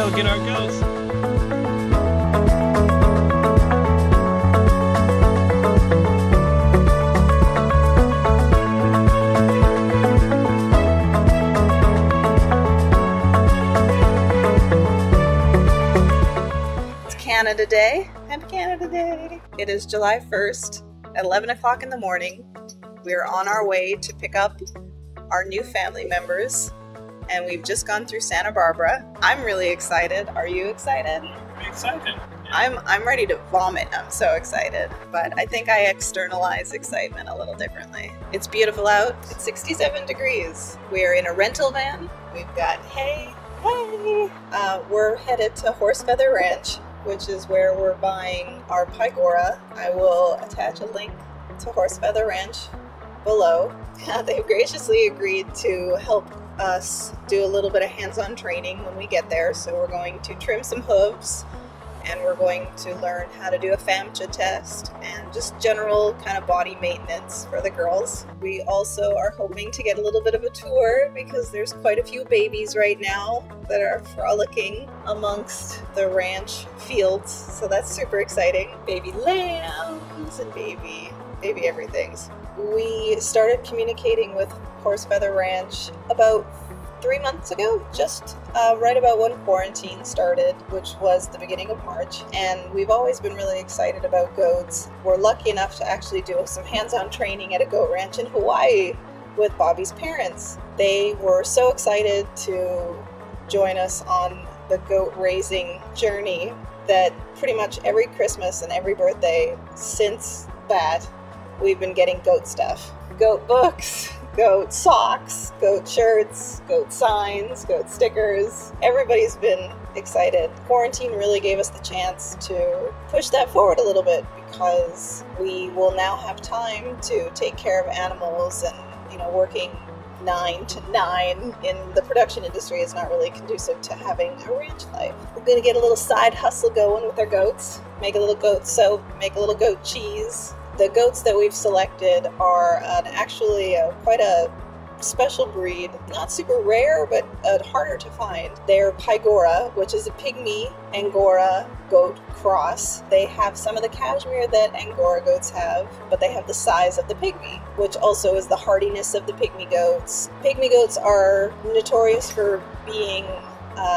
go, get our goats. Canada Day. Happy Canada Day! It is July 1st at 11 o'clock in the morning. We are on our way to pick up our new family members, and we've just gone through Santa Barbara. I'm really excited. Are you excited? I'm excited. Yeah. I'm ready to vomit. I'm so excited, but I think I externalize excitement a little differently. It's beautiful out. It's 67 degrees. We are in a rental van. We've got hay. We're headed to Horsefeather Ranch, which is where we're buying our Pygora. I will attach a link to Horsefeather Ranch below. They've graciously agreed to help us do a little bit of hands-on training when we get there. So we're going to trim some hooves, and we're going to learn how to do a FAMCHA test and just general kind of body maintenance for the girls. We also are hoping to get a little bit of a tour because there's quite a few babies right now that are frolicking amongst the ranch fields. So that's super exciting. Baby lambs and baby everythings. We started communicating with Horsefeather Ranch about 3 months ago, just right about when quarantine started, which was the beginning of March, and we've always been really excited about goats. We're lucky enough to actually do some hands-on training at a goat ranch in Hawaii with Bobby's parents. They were so excited to join us on the goat raising journey that pretty much every Christmas and every birthday since that, we've been getting goat stuff. Goat books, goat socks, goat shirts, goat signs, goat stickers. Everybody's been excited. Quarantine really gave us the chance to push that forward a little bit because we will now have time to take care of animals, and you know, working 9 to 9 in the production industry is not really conducive to having a ranch life. We're gonna get a little side hustle going with our goats, make a little goat soap, make a little goat cheese. The goats that we've selected are actually quite a special breed. Not super rare, but harder to find. They're Pygora, which is a pygmy Angora goat cross. They have some of the cashmere that Angora goats have, but they have the size of the pygmy, which also is the hardiness of the pygmy goats. Pygmy goats are notorious for being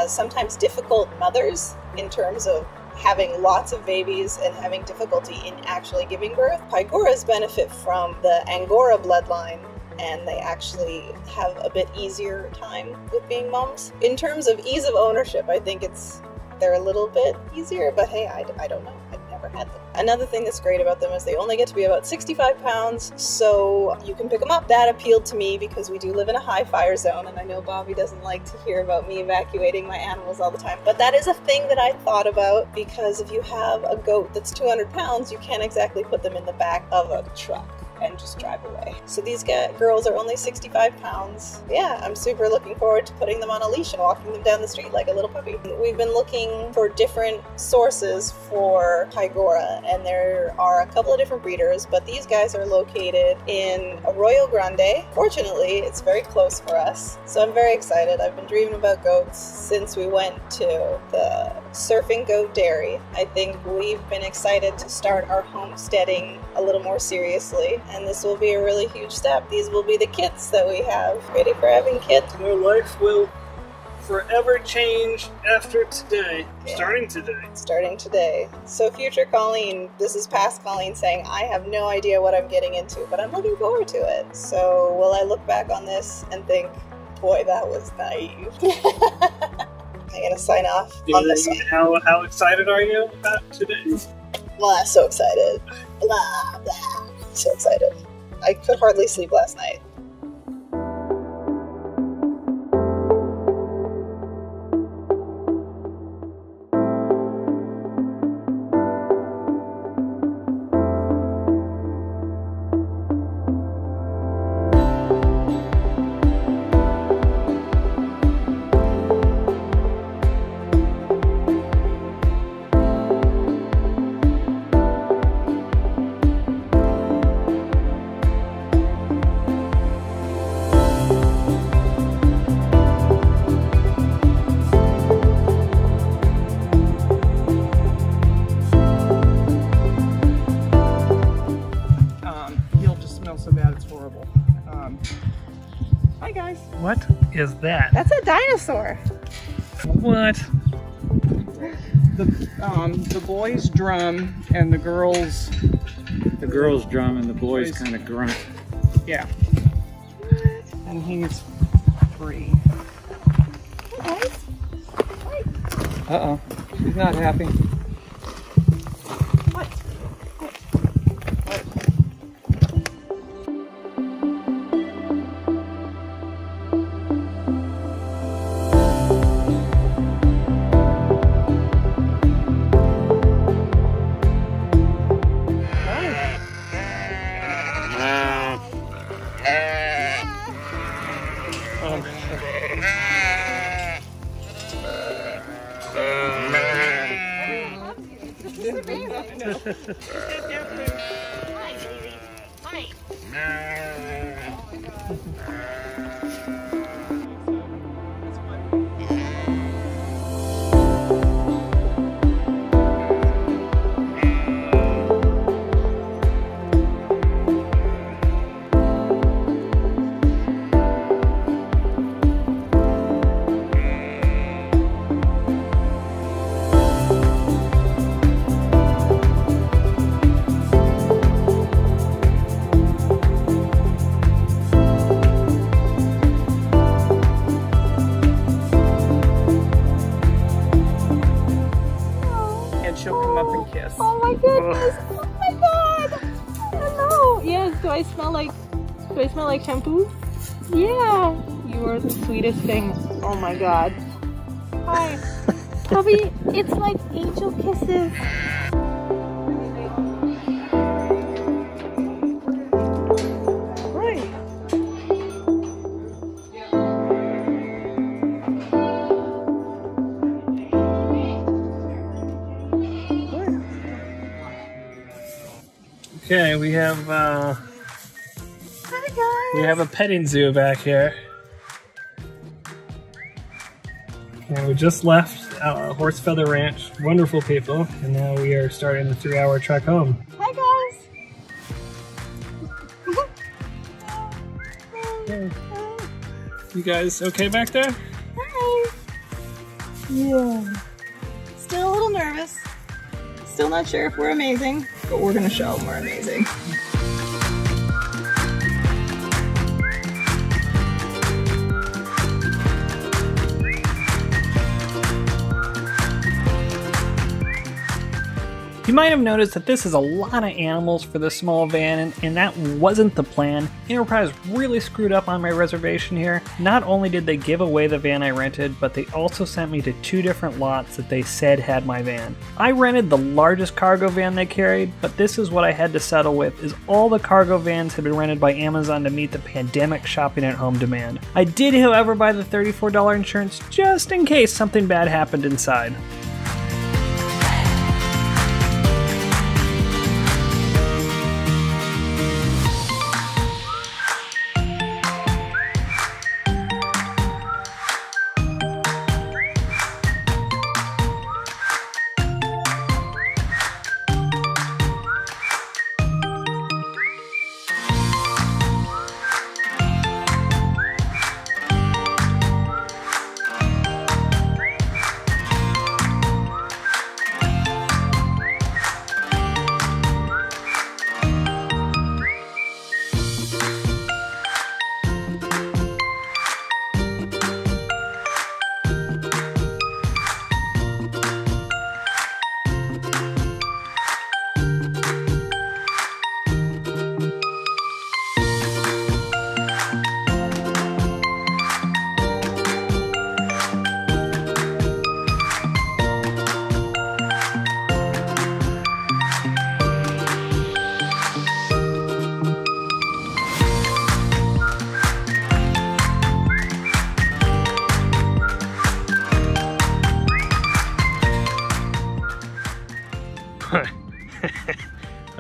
sometimes difficult mothers in terms of having lots of babies and having difficulty in actually giving birth. Pygoras benefit from the Angora bloodline, and they actually have a bit easier time with being moms. In terms of ease of ownership, I think they're a little bit easier, but hey, I don't know. I've never had them. Another thing that's great about them is they only get to be about 65 pounds, so you can pick them up. That appealed to me because we do live in a high fire zone, and I know Bobby doesn't like to hear about me evacuating my animals all the time, but that is a thing that I thought about because if you have a goat that's 200 pounds, you can't exactly put them in the back of a truck and just drive away. So these girls are only 65 pounds. Yeah, I'm super looking forward to putting them on a leash and walking them down the street like a little puppy. We've been looking for different sources for Pygora, and there are a couple of different breeders, but these guys are located in Arroyo Grande. Fortunately, it's very close for us, so I'm very excited. I've been dreaming about goats since we went to the Surfing Goat Dairy. I think we've been excited to start our homesteading a little more seriously, and this will be a really huge step. These will be the kits that we have. Ready for having kids? Their life will forever change after today. Yeah. Starting today. Starting today. So future Colleen, this is past Colleen saying, I have no idea what I'm getting into, but I'm looking forward to it. So will I look back on this and think, boy, that was naive. I'm gonna sign off on this one. How excited are you about today? Blah, so excited. Blah, blah. So excited. I could hardly sleep last night. guys. What is that? That's a dinosaur. What? The boys drum and the girls. The girls drum and the boys kind of grunt. Yeah. And he's free. Hey guys. Hey. Uh oh, she's not happy. Like shampoo? Yeah, you are the sweetest thing. Oh my god. Hi. Puppy, it's like angel kisses. Right. Okay, we have we have a petting zoo back here. And we just left Horsefeather Ranch. Wonderful people. And now we are starting the 3-hour trek home. Hi guys! Hey. Hi. You guys okay back there? Hi! Yeah. Still a little nervous. Still not sure if we're amazing, but we're gonna show them we're amazing. You might have noticed that this is a lot of animals for this small van, and that wasn't the plan. Enterprise really screwed up on my reservation here. Not only did they give away the van I rented, but they also sent me to 2 different lots that they said had my van. I rented the largest cargo van they carried, but this is what I had to settle with, is all the cargo vans had been rented by Amazon to meet the pandemic shopping at home demand. I did, however, buy the $34 insurance just in case something bad happened inside.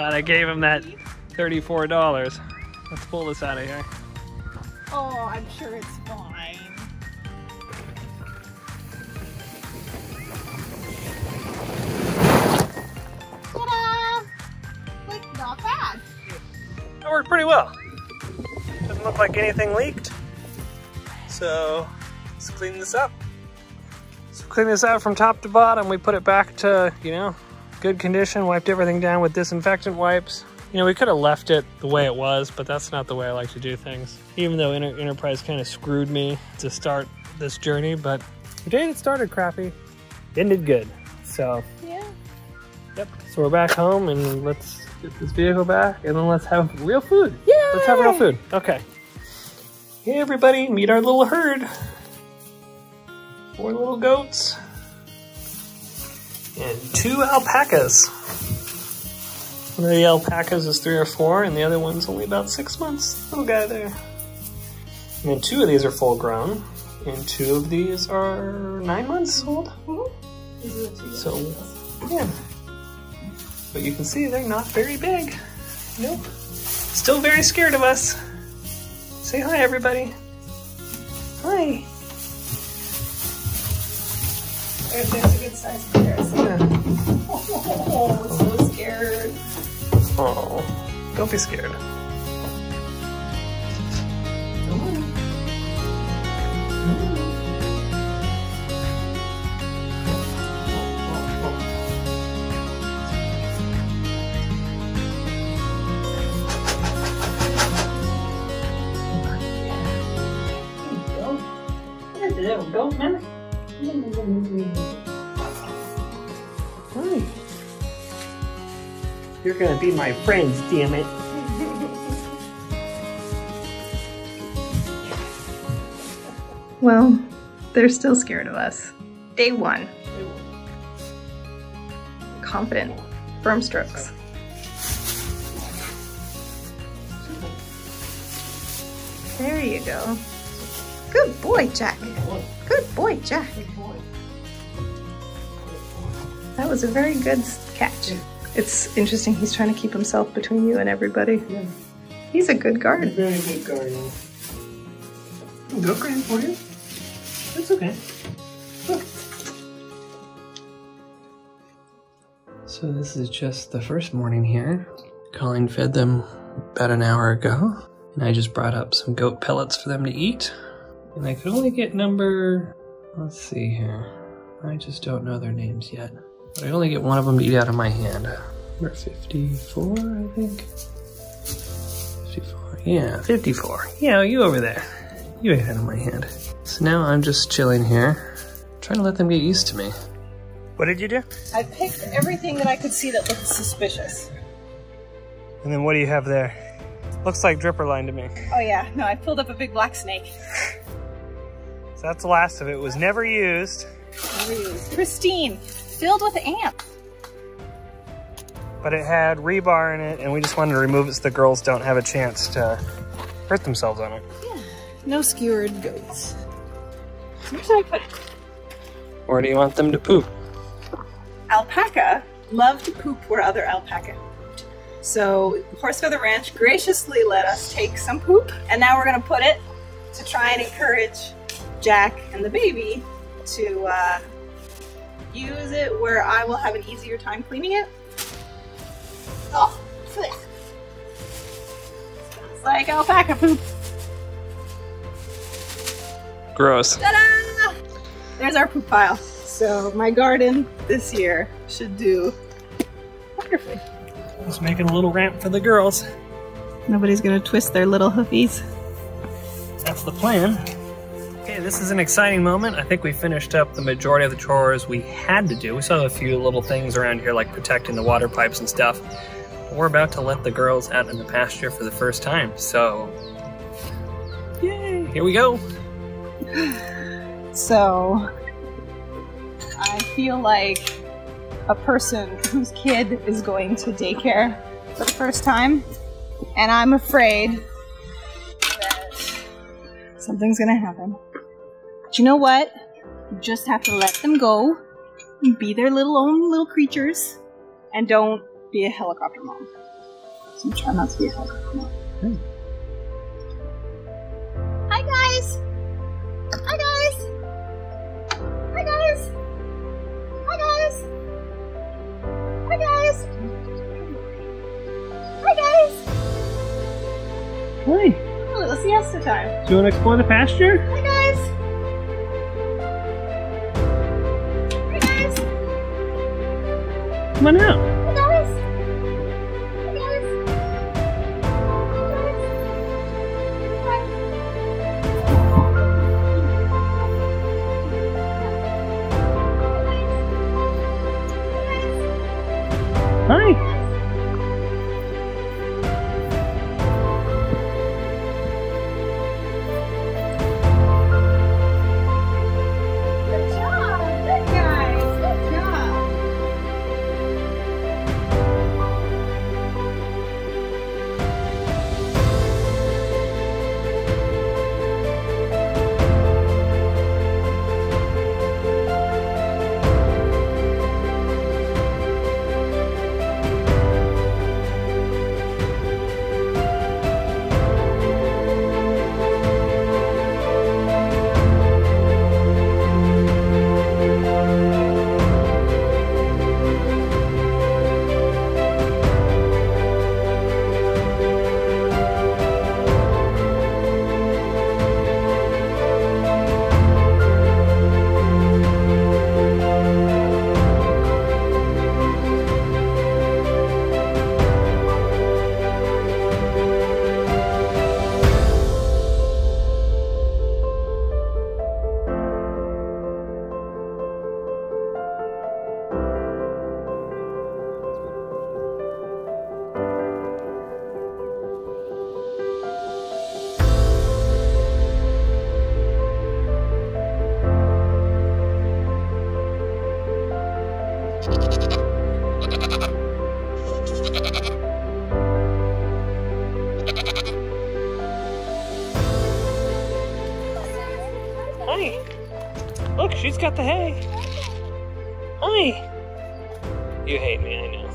I gave him that $34. Let's pull this out of here. Oh, I'm sure it's fine. Ta-da! Like, not bad. That worked pretty well. Doesn't look like anything leaked. So let's clean this up. So clean this out from top to bottom. We put it back to, you know, good condition, wiped everything down with disinfectant wipes. You know, we could have left it the way it was, but that's not the way I like to do things. Even though Enterprise kind of screwed me to start this journey, but the day that started crappy ended good. So yeah. Yep. So we're back home and let's get this vehicle back and then let's have real food. Yay! Let's have real food. Okay. Hey everybody, meet our little herd. 4 little goats and 2 alpacas. One of the alpacas is 3 or 4 and the other one's only about 6 months. Little guy there. And then 2 of these are full grown and 2 of these are 9 months old. Mm-hmm. So, yeah. But you can see they're not very big. Nope. Still very scared of us. Say hi, everybody. Hi. There's a good size comparison. Yeah. Oh, I'm so scared. Oh, don't be scared. Little goat, man. Hi. You're gonna be my friends, damn it. Well, they're still scared of us. Day 1. Confident, firm strokes. There you go. Good boy, Jack. Good boy, Jack. That was a very good catch. It's interesting, he's trying to keep himself between you and everybody. Yeah. He's a good guard. Very good guard. Go, Grandpa. That's okay. Look. So this is just the first morning here. Colleen fed them about an hour ago. And I just brought up some goat pellets for them to eat. And I could only get number, let's see here. I just don't know their names yet. But I only get one of them to eat out of my hand. Number 54, I think. 54, yeah, 54. Yeah, you over there. You ate out of my hand. So now I'm just chilling here, trying to let them get used to me. What did you do? I picked everything that I could see that looked suspicious. And then what do you have there? Looks like dripper line to me. Oh yeah, no, I pulled up a big black snake. So that's the last of it. It was never used. Never used. Pristine, filled with ants. But it had rebar in it, and we just wanted to remove it so the girls don't have a chance to hurt themselves on it. Yeah, no skewered goats. Where should I put it? Where do you want them to poop? Alpaca love to poop where other alpaca. So Horsefeather Ranch graciously let us take some poop, and now we're gonna put it to try and encourage Jack and the baby to use it where I will have an easier time cleaning it. Oh, smells like alpaca poop. Gross. Ta-da! There's our poop pile. So my garden this year should do wonderfully. Just making a little ramp for the girls. Nobody's gonna twist their little hoofies. That's the plan. Okay, this is an exciting moment. I think we finished up the majority of the chores we had to do. We still have a few little things around here like protecting the water pipes and stuff. But we're about to let the girls out in the pasture for the first time, so yay, here we go. So, I feel like a person whose kid is going to daycare for the first time, and I'm afraid that something's gonna happen. But you know what? You just have to let them go and be their own little creatures, and don't be a helicopter mom. So try not to be a helicopter mom. Hmm. Hi guys! Hi guys! Hi guys! Hi guys! Hi guys! Hi guys! Hi! Oh, little siesta time. Do you want to explore the pasture? Hi guys! Come on out. Hi. Hi. Look, she's got the hay. Hi. You hate me, I know.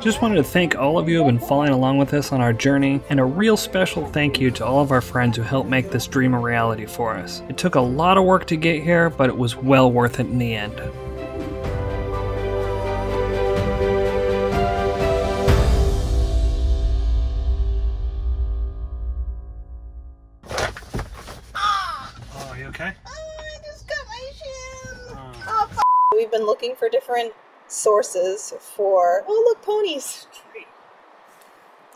Just wanted to thank all of you who have been following along with us on our journey, and a real special thank you to all of our friends who helped make this dream a reality for us. It took a lot of work to get here, but it was well worth it in the end. Oh, are you okay? Oh, I just got my shoe! Oh, f***. We've been looking for different sources for, oh look, ponies. Do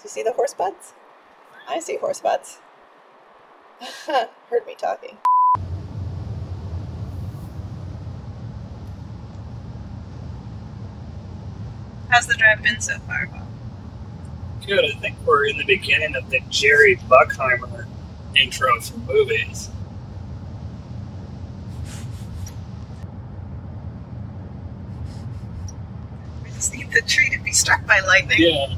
you see the horse butts? I see horse butts. Heard me talking. How's the drive been so far, Bob? Good. I think we're in the beginning of the Jerry Bruckheimer intro for movies. Need the tree to be struck by lightning. Yeah.